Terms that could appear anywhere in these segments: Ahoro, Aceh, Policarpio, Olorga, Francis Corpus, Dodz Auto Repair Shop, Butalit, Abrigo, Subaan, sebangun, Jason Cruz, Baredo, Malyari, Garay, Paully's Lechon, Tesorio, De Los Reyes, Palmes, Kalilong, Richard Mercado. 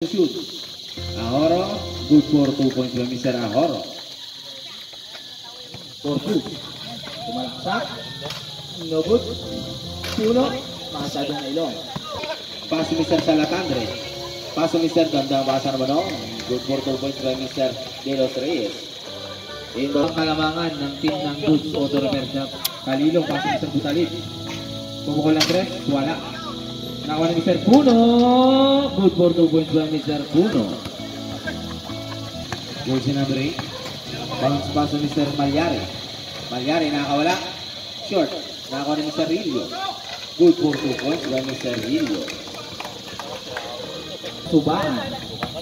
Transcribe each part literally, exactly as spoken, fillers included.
Ahoro, good for two point two Mister Ahoro. For two. Tumalaksak. No good. Tuno. Masyado na ilong. Paso Mister Salacandre. Paso Mister Gandang Basar Manong. Good for two point three Mister De Los Reyes. Ito ang kalamangan ng team ng Dodz Auto Repair Shop. Kalilong paso Mister Butalid. Pumukol ng tres. Wala. Nawan Mister Puno, good for two point two Mister Puno. Gulsin number eight. Bounce pass ng Mister Malyari. Malyari nakawala. Short. Nakakuha ni Mister Rillo. Good for two point two Mister Rillo. Subangan.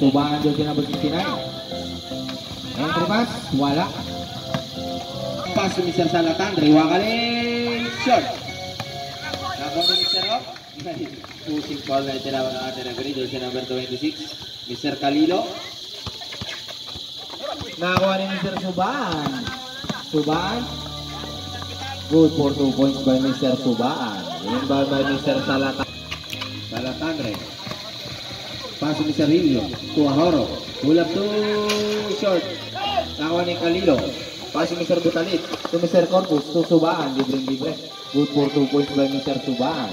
Subangan Gulsin number fifty-nine. Entry pass. Wala. Pass ng Mister Salatandre. Wakaling. Short. Nakakuha ni Mister Rock. Pusing foul na itinawa ng ating referee doon sa number twenty-six Mister Kalilo. Nakakuha ni Mister Subaan. Subaan good for two points by Mister Subaan. Yun ba by Mister Salatan Salatandre. Paso Mister Rillo Tuahoro. Hulap to short. Nakakuha ni Kalilo. Paso Mister Butalit to Mister Corpus to Subaan. Libreng libre. Good for two points by Mister Subaan.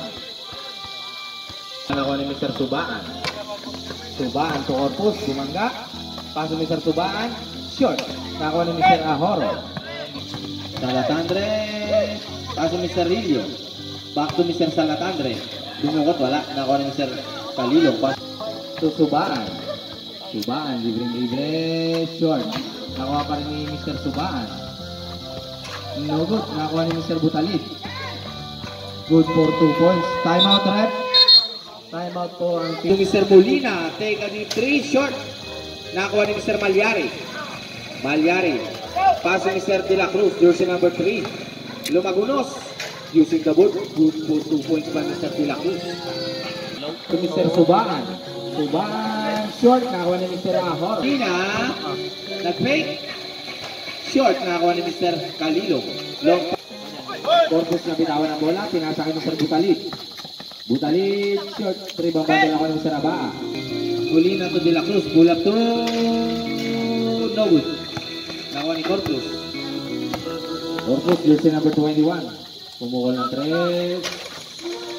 Nakakuha ni Mister Subaan. Subaan to Corpus, gumangga. Paso Mister Subaan, short. Nakakuha ni Mister Ahoro. Salatandre. Paso Mister Rillo. Back to Mister Salatandre. Dumukot, wala. Nakakuha ni Mister Kalilo. Paso to Subaan. Subaan, libreng-libre, short. Nakakuha pa rin ni Mister Subaan. Nugot, nakakuha ni Mister Butalid. Good for two points. Timeout ref. Time out po ang team. Mister Molina, take a deep three, short. Nakakuha ni Mister Malyari. Malyari. Paso Mister De La Cruz, jersey number three. Lumagunos. Using the board. Good for two points by Mister De La Cruz. To Mister Subaan. Subaan, short. Nakakuha ni Mister Ahor. Molina. Nag-fake. Short. Nakakuha ni Mister Kalilo. Long. Corpus na bitawan ang bola. Pinasa kay Mister Butalik. Butalit, short, ribang bandel ako ng Sarabaa. Molina to De La Cruz, bulap to no good. Nakuha ni Corpus. Corpus, jersey number twenty-one. Pumukol ng three.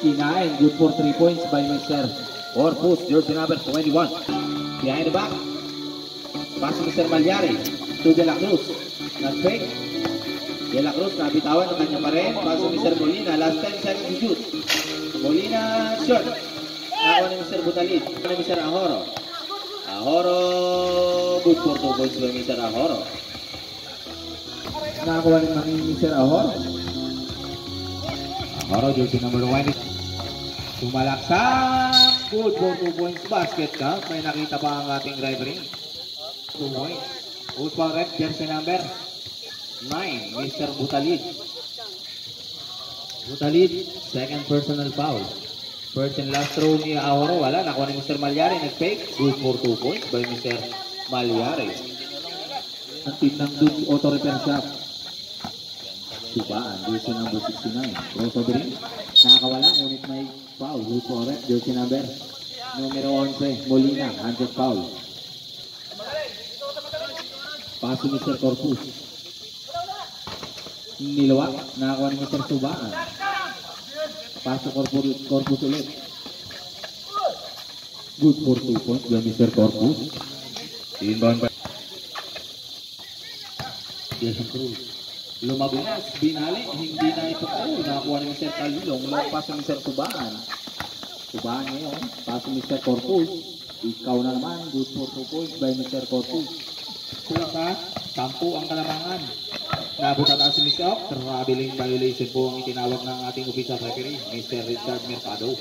Kinain, good for three points by Mister Corpus, jersey number twenty-one. Behind the back. Paso Mister Malyari to De La Cruz. Last break. De La Cruz, nabitawan ng kanya pa rin. Paso Mister Molina, last ten seconds to shoot. Molina, short. Nakakuha ni Mister Butalit. Nakakuha ni Mister Ahoro. Ahoro. Good for two points by Mister Ahoro. Nakakuha ni Mister Ahoro. Ahoro, jersey number one. Tumalaksak. Good for two points. Basket count. May nakita pa ang ating referee. Two points. Good for ref, jersey number nine. Mister Butalit. Butalit, second personal foul. First and last throw ni Ahoro, wala. Nakuha ni Mister Malyari, nag-fake. Good for two points by Mister Malyari. Ang team ng Dodz Auto Repair Shop. Subaan, jersey number sixty-nine. Crossover in, nakakawala, ngunit may foul. Good for it, jersey number numero eleven, Molina, one hundred foul. Paso Mister Corpus. Niluwa, nakakuha ni Mister Subaan. Paso Corpus ulit. Good for two points by Mister Corpus. Inbound by Jason Cruz. Lumagunas, binali, hindi na ito po. Nakakuha ni Mister Kalilong. Paso Mister Subaan. Subaan ngayon. Paso Mister Corpus. Ikaw na naman. Good for two points by Mister Corpus. Kulang ka, sampu ang kalamangan. Nabot at aso Mister Ock, traveling violation po ang itinawag ng ating official referee, Mister Richard Mercado.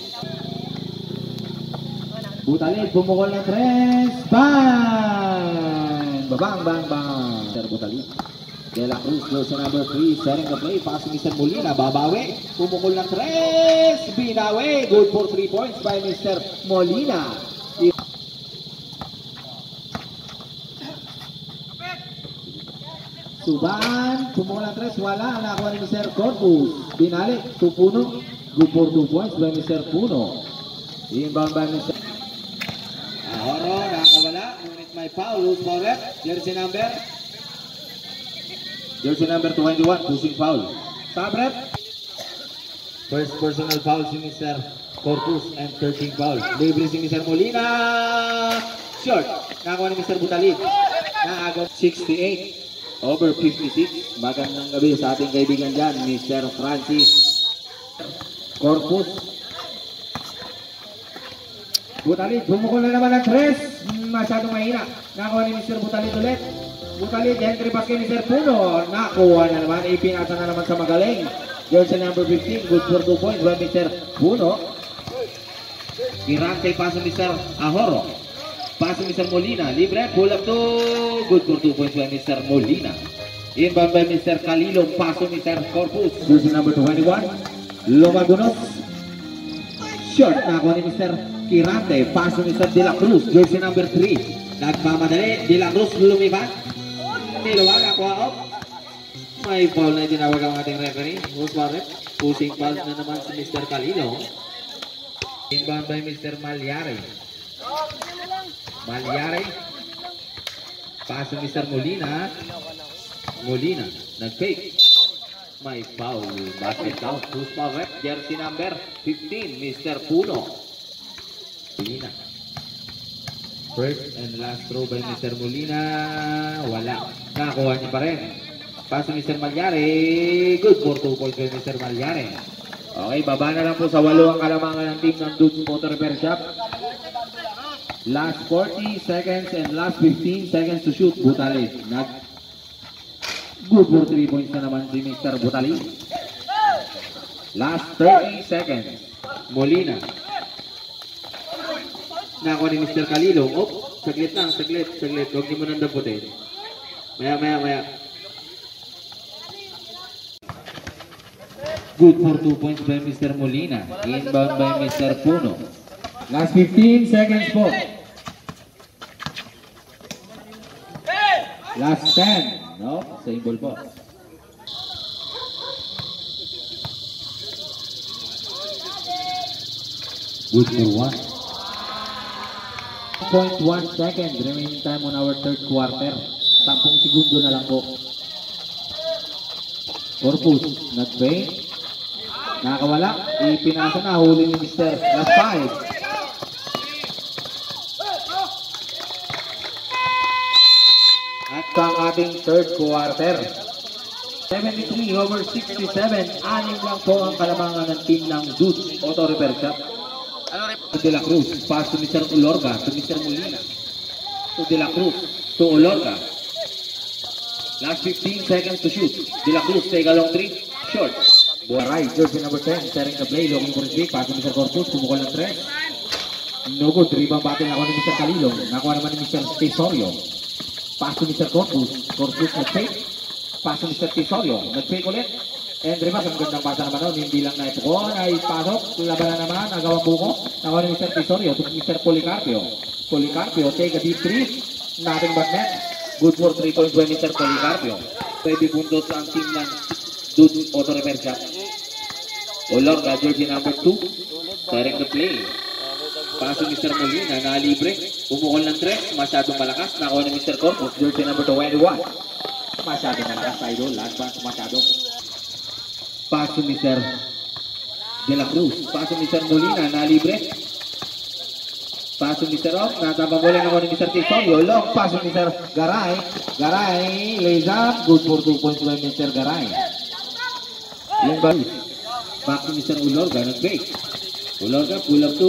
Butalit, bumukol ng tres, bang! Babang, bang, bang! Mister Butalit, De La Cruz, close number three, sharing the play, pass Mister Molina, babawi, bumukol ng tres, binawi, good for three points by Mister Molina. Subaan, pumula tres, wala. Nakakuha ni Mister Corpus. Binali, to Puno. Good for two points by Mister Puno. Inbound by Mister Ahoro. mengenai Paulus Polred, jersey number jersey number dua puluh satu, pusing foul. Sabret. First personal foul Mister Corpus and thirteen foul. Delivery Mister Molina. Short. Nakuha ni Mister Butalit. Na agad sixty-eight over fifty-six. Magandang gabi sa ating kaibigan dyan, Mister Francis Corpus. Butalit, bumukul na naman ng tres. Masyado mahina. Nakuha ni Mister Butalit ulit. Butalit, entry pass kay Mister Puno. Nakuha na naman. Ipinasa na naman sa magaling. Jersey number fifteen, good for two points by Mister Puno. Girante, pass Mister Ahoro. Pass Mister Molina, libre, pull up to good for two points by Mister Molina. Inbound by Mister Kalilo, pass Mister Corpus. Jersey number twenty-one, Lomagunos. Short, nakuha ni Mister Girante, pass Mister De La Cruz. Jersey number three, nagmamadali, De La Cruz lumipat. Niluwag, nakuha up. May foul na tinawag ang ating referee. Huswaret, pusing foul na naman si Mister Kalilo. Inbound by Mister Malyari. Malyari. Paso Mister Molina. Molina, nag-fake. May foul. Basket out. Huswaret, jersey number fifteen, Mister Puno. Molina. First and last throw by Mister Molina. Wala. Nakuha niya pa rin. Pass Mister Malyari, good for two points by Mister Malyari. Okay, baba na lang po sa walawang kalamangan ng team ng Dodz Auto Repair Shop. Last forty seconds and last fifteen seconds to shoot. Butali, Nag good for three points na naman si Mister Butali. Last thirty seconds, Molina. Nakuha ni Mister Kalilo. Oh, saglit lang, saglit, saglit. Huwag niyo mo nang daputin. Maya, maya, maya. Good for two points by Mister Molina. Inbound by Mister Puno. Last fifteen seconds po. Last ten. No? Same ball po. Good for one. zero point one second. Remaining time on our third quarter. Tampung segundo na lang po. Corpus. Not vain. Nakawala, ipinasa na, huli ni Mister Last five. At ang ating third quarter, seventy-three over sixty-seven, anim lang po ang kalamangan ng team ng Dodz Auto Repair Shop. De La Cruz, pass to Mister Olorga, to Mister Molina, to De La Cruz, to Olorga. Last fifteen seconds to shoot. De La Cruz, take a long three, short. Buaray, jersey number ten, sharing the play, Lokong Kurisbik, paso Mister Corpus, pumukol ng tres. No good, rebound battle, nakuha ni Mister Kalilo, nakuha naman ni Mister Tesorio. Paso Mister Corpus, Corpus nag-fake, paso Mister Tesorio, nag-fake ulit. And rebound, ang gandang basa naman noon, hindi lang na ito ko, ay pasok, labanan naman, nagawang buko, nakuha ni Mister Tesorio, to Mister Policarpio. Policarpio, take a deep three, nothing but net, good for three points by Mister Policarpio. Pwede puntos ang team ng Dodz Auto Repair Shop. Olorga, jersey number two, direct the play. Paso Mister Molina, nalibre. Pumukol ng tres, masyadong malakas. Nakuha ni Mister Corpus, jersey number twenty-one. Masyadong malakas, idol. Last pass, masyadong. Paso Mister De La Cruz. Paso Mister Molina, nalibre. Paso Mister Rock, natapagulan nakuha ni Mister Tito. Yolong, paso Mister Garay. Garay, lays up. Good for two points by Mister Garay. Yung balis. Back to Mister Olorga, nag-bake. Olorga, pull up to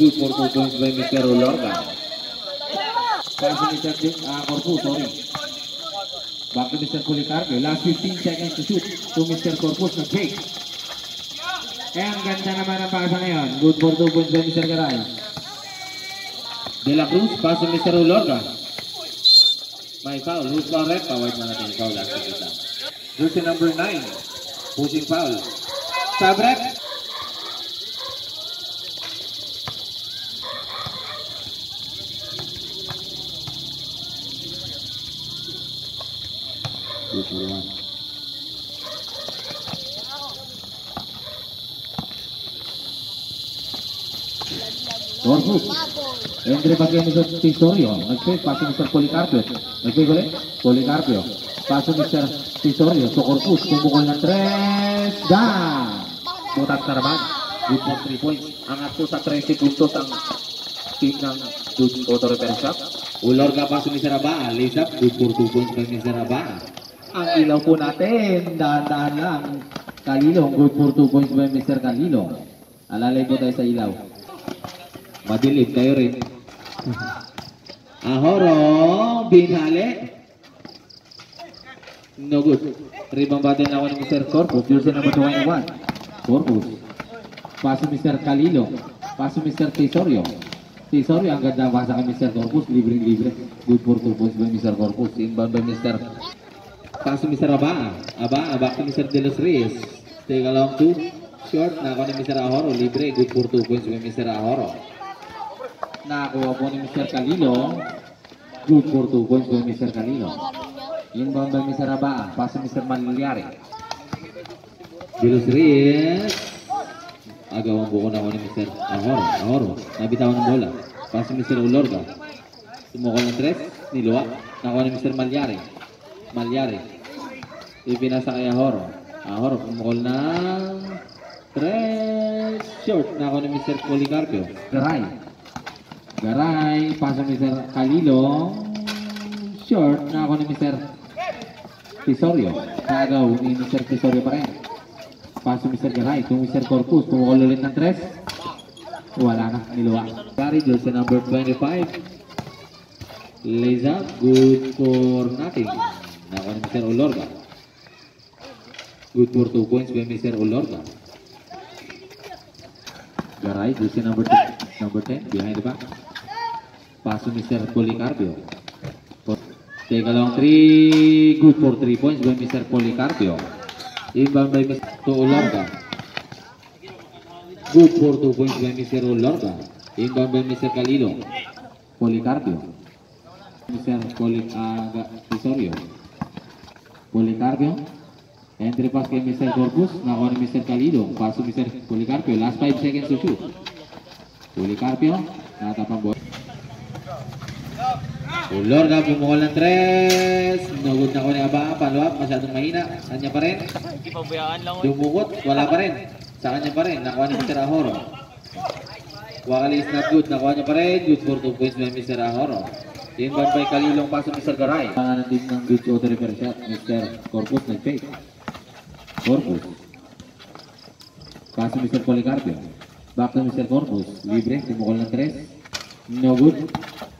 good for two points by Mister Olorga. Pass to Mister Corpus, sorry. Back to Mister Policarpio. Last fifteen seconds to shoot to Mister Corpus, nag-bake. Ang ganda naman ang pasa ngayon. Good for two points by Mister Garay. De La Cruz, pass to Mister Olorga. May foul. Who's foul rep? Pawag na natin. Foul lang sa kita. Jersey number nine, pushing foul. Sabret. Corpus. yang dari bagian itu Tisorio, nanti pasang Mister Polikarpio, nanti boleh Polikarpio, pasang Mister Tisorio, Sokorpus, kumpulan tres, dah, botak terban, good for three points, angkat pusat terisi untuk sang tim yang Dodz Auto Repair Shop, ulor gak pasang Mister Abah, Lizab, good for two points dari Mister Abah, ang ilaw po natin, dahan-dahan lang, Kalilong, good for two points by Mister Kalilong, alalay po tayo sa ilaw. Madilim kayo rin. Ahoro, binhale. No good. Ribang batin ako ng Mister Corpus. Jersey number twenty-one. Corpus. Paso Mister Kalilo. Paso Mister Tesorio. Tesorio ang ganda pasa kay Mister Corpus. Libre-libre. Good for two points by Mister Corpus. Inbound by Mister Paso Mister Aba. Aba, Aba kay Mister De Los Reyes. Take along to short. Nakakuha ni Mister Ahoro. Libre. Good for two points by Mister Ahoro. Nakuha po ni Mister Kalilong, good for two points by Mister Kalilong. Inbound by Mister Abaa, paso Mister Manliari. Bilus Reyes, agawang buko na ako ni Mister Ahoro, Ahoro, nabitawan ng bola, paso Mister Ulorga. Sumukol ng tres, niluwa, nakuha ni Mister Manliari, Manliari. Ipinasa kay Ahoro, Ahoro, sumukol ng tres, short, nakuha ni Mister Policarpio, Garay. Garay, pasang Mister Kalilong, short na ako ni Mister Tisorio, kagaw ni Mister Tisorio pa rin. Pasang Mister Garay, itong Mister Corpus, pumukol ulit ng tres, wala na, niluwa. Gary, jersey number twenty-five, Leza, good for nothing, na ako ni Mister Olorga. Good for two points by Mister Olorga. Garay, jersey number ten, behind the back. Paso Mister Policarpio. Take along three, good for three points by Mister Policarpio. Inbound by Mister Olorga. Good for two points by Mister Olorga. Inbound by Mister Kalilong. Policarpio. Mister Policarpio. Policarpio. Entry pass kay Mister Corpus, nakuha ni Mister Kalilong. Paso Mister Policarpio. Last five seconds to shoot. Policarpio, natapang bola. Ulorga bumukol ng tres. Nugod na ko ni Abang. Paluap, masyadong mahina. Kanya pa rin. Dumukot, wala pa rin. Sa kanya pa rin. Nakuha ni Mister Ahoro. Wakali is not good. Nakuha niya pa rin. Good for two points by Mister Ahoro. Inbound by Kalilong, paso Mister Garay. Pangalan din ng Dodz Auto Repair Shop. Mister Corpus nag-fake. Corpus. Paso Mister Policarpio. Back to Mister Corpus. Libre. Dumukol ng tres. No good.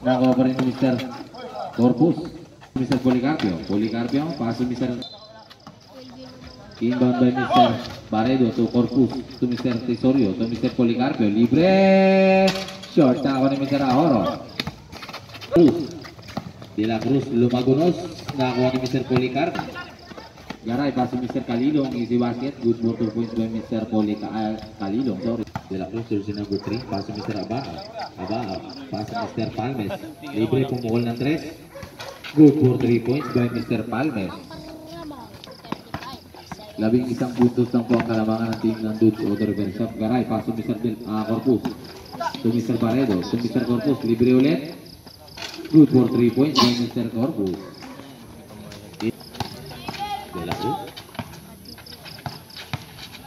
Nakuha pa rin Mister Corpus. Mister Policarpio. Policarpio. Paso Mister Inbound by Mister Baredo to Corpus. To Mister Tesorio. To Mister Policarpio. Libre. Short. Nakuha ni Mister Ahoro. Cruz. De la Cruz. Lumagunos. Nakuha ni Mister Policarpio. Garay. Paso Mister Kalilong. Easy basket. Good for two points by Mister Kalilong. Sorry. De la Cruz, jersey number three, paso Mister Abao, Abao, paso Mister Palmes, libre pumukol ng tres, good for three points by Mister Palmes. Labing isang puntos ng po ang kalamangan ng team ng Dodz Auto Repair Shop. Garay, paso Mister Corpus, to Mister Paredo, to Mister Corpus, libre ulit, good for three points by Mister Corpus. De la Cruz,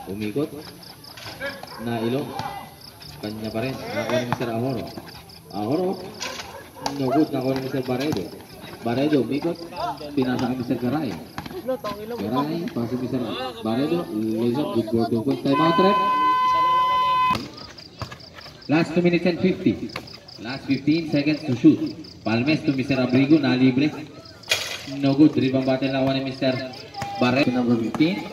umikot, na ilong kanya pa rin, nakuha ni Mister Ahoro, Ahoro, no good, nakuha ni Mister Baredo, Baredo, mikot, pinasa kay Mister Garay, Garay, paso Mister Baredo, laser, good for two points, time out rep, last two minutes and fifty, last fifteen seconds to shoot, Palmes to Mister Abrigo, na libre, no good, ribang battle nakuha ni Mister Baredo, number fifteen,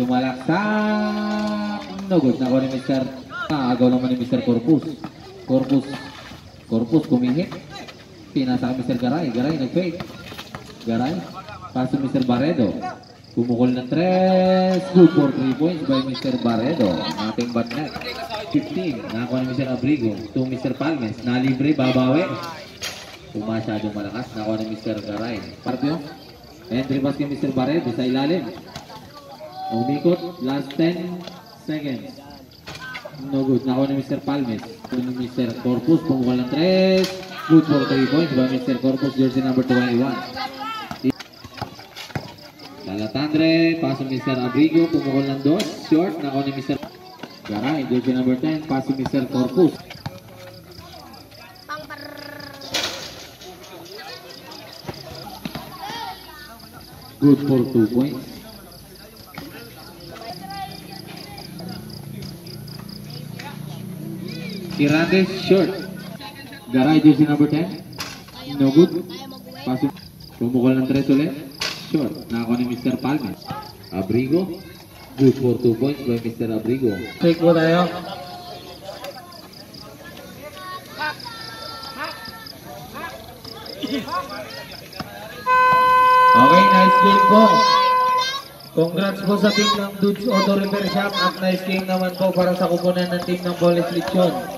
tumalaksak, no good, nakuha ni Mister Agaw naman ni Mister Corpus, Corpus, Corpus kumihit, pinasa ka Mister Garay, Garay nag-fake, Garay, paso Mister Baredo, kumukol ng tres, good for three points by Mister Baredo, ating bat net, fifteen, nakuha ni Mister Abrigo, to Mister Palmes, nalibre, babawi, umasyadong malakas, nakuha ni Mister Garay, partyo, entry pass kay Mister Baredo sa ilalim, umikot, last ten seconds. No good. Nakuha ni Mister Palmes. Ni Mister Corpus, panggulan tres. Good for three points by Mister Corpus, jersey number twenty-one. Lalatandre, paso Mister Abrigo, panggulan dos. Short, nakuha ni Mister Garay, jersey number ten, paso Mister Corpus. Good for two points. Kirandes short. Garay jersey number ten. No good. Pasok. Pumukol ng tres ulit. Short. Nakakuha ni Mister Palmes. Abrigo. Good for two points by Mister Abrigo. Take mo tayo. Okay, nice game po. Congrats po sa team ng Dodz Auto Repair Shop at nice game naman po para sa kupunan ng team ng Paully's Lechon.